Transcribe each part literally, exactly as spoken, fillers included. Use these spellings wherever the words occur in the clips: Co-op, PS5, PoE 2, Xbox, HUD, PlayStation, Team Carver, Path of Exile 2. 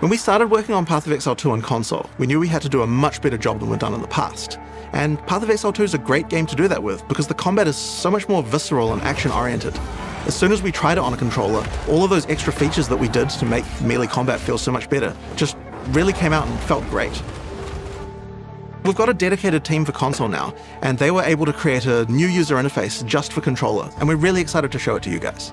When we started working on Path of Exile two on console, we knew we had to do a much better job than we'd done in the past. And Path of Exile two is a great game to do that with, because the combat is so much more visceral and action-oriented. As soon as we tried it on a controller, all of those extra features that we did to make melee combat feel so much better just really came out and felt great. We've got a dedicated team for console now, and they were able to create a new user interface just for controller, and we're really excited to show it to you guys.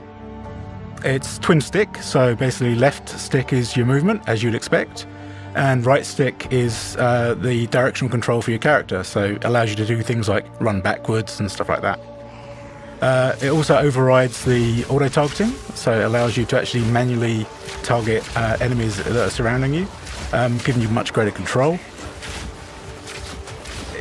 It's twin stick, so basically left stick is your movement, as you'd expect, and right stick is uh, the directional control for your character, so it allows you to do things like run backwards and stuff like that. Uh, it also overrides the auto-targeting, so it allows you to actually manually target uh, enemies that are surrounding you, um, giving you much greater control.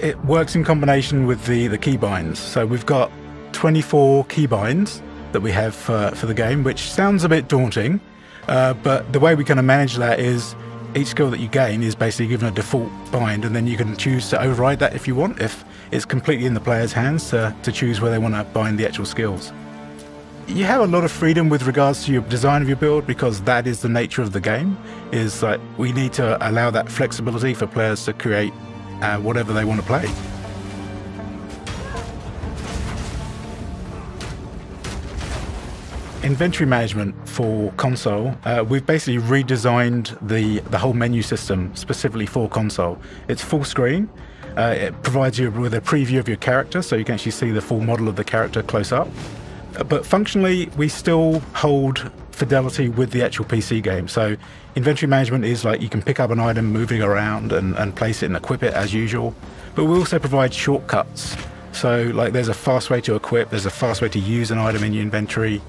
It works in combination with the, the keybinds, so we've got twenty-four keybinds that we have uh, for the game, which sounds a bit daunting, uh, but the way we kind of manage that is each skill that you gain is basically given a default bind, and then you can choose to override that if you want, if it's completely in the player's hands to, to choose where they want to bind the actual skills. You have a lot of freedom with regards to your design of your build, because that is the nature of the game, is that we need to allow that flexibility for players to create uh, whatever they want to play. Inventory management for console, uh, we've basically redesigned the, the whole menu system specifically for console. It's full screen, uh, it provides you with a preview of your character, so you can actually see the full model of the character close up. But functionally, we still hold fidelity with the actual P C game. So inventory management is like you can pick up an item moving around and, and place it and equip it as usual. But we also provide shortcuts. So like there's a fast way to equip, there's a fast way to use an item in your inventory.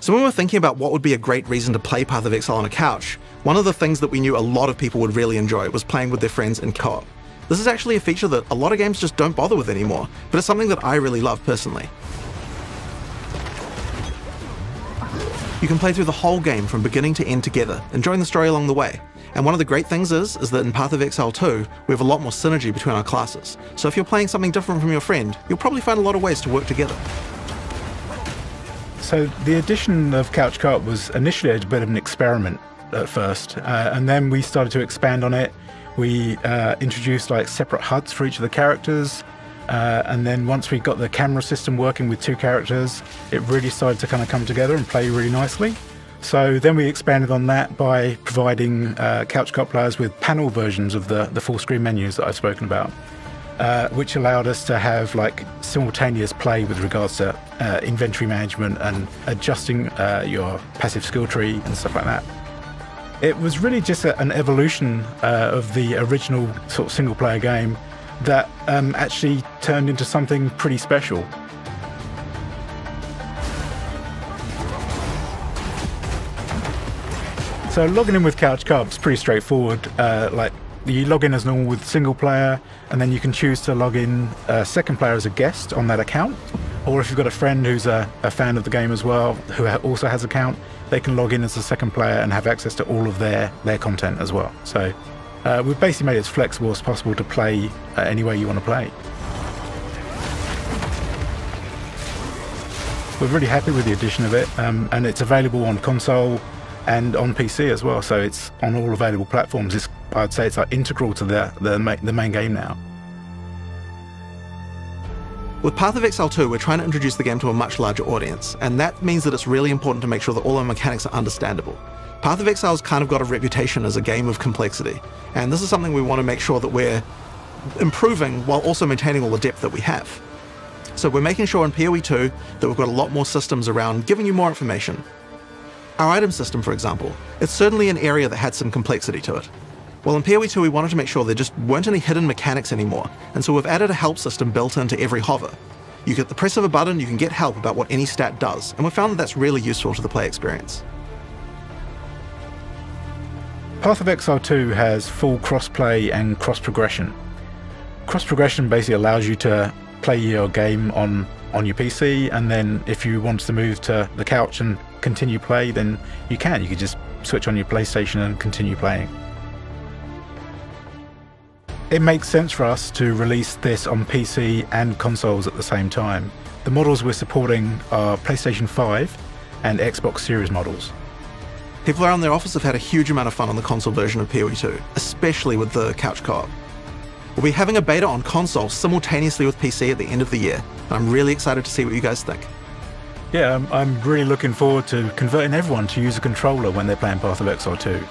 So when we were thinking about what would be a great reason to play Path of Exile on a couch, one of the things that we knew a lot of people would really enjoy was playing with their friends in co-op. This is actually a feature that a lot of games just don't bother with anymore, but it's something that I really love personally. You can play through the whole game from beginning to end together, enjoying the story along the way. And one of the great things is, is that in Path of Exile two, we have a lot more synergy between our classes. So if you're playing something different from your friend, you'll probably find a lot of ways to work together. So the addition of couch co-op was initially a bit of an experiment at first, uh, and then we started to expand on it. We uh, introduced like separate H U Ds for each of the characters, uh, and then once we got the camera system working with two characters, it really started to kind of come together and play really nicely. So then we expanded on that by providing uh, couch co-op players with panel versions of the, the full screen menus that I've spoken about. Uh, which allowed us to have like simultaneous play with regards to uh, inventory management and adjusting uh, your passive skill tree and stuff like that. It was really just a, an evolution uh, of the original sort of single player game that um, actually turned into something pretty special. So logging in with couch co-op is pretty straightforward. Uh, like. You log in as normal with single player, and then you can choose to log in uh, second player as a guest on that account, or if you've got a friend who's a, a fan of the game as well, who ha also has an account, they can log in as a second player and have access to all of their, their content as well. So uh, we've basically made it as flexible as possible to play uh, any way you want to play. We're really happy with the addition of it, um, and it's available on console and on P C as well, so it's on all available platforms. It's, I'd say it's like integral to the, the, ma the main game now. With Path of Exile two, we're trying to introduce the game to a much larger audience, and that means that it's really important to make sure that all our mechanics are understandable. Path of Exile's kind of got a reputation as a game of complexity, and this is something we want to make sure that we're improving while also maintaining all the depth that we have. So we're making sure in P O E two that we've got a lot more systems around giving you more information. Our item system, for example, it's certainly an area that had some complexity to it. Well, in P O E two, we wanted to make sure there just weren't any hidden mechanics anymore, and so we've added a help system built into every hover. You get the press of a button, you can get help about what any stat does, and we found that that's really useful to the play experience. Path of Exile two has full cross-play and cross-progression. Cross-progression basically allows you to play your game on, on your P C, and then if you want to move to the couch and continue play, then you can. You can just switch on your PlayStation and continue playing. It makes sense for us to release this on P C and consoles at the same time. The models we're supporting are PlayStation five and Xbox Series models. People around their office have had a huge amount of fun on the console version of P O E two, especially with the couch co-op. We'll be having a beta on console simultaneously with P C at the end of the year, and I'm really excited to see what you guys think. Yeah, I'm really looking forward to converting everyone to use a controller when they're playing Path of Exile two.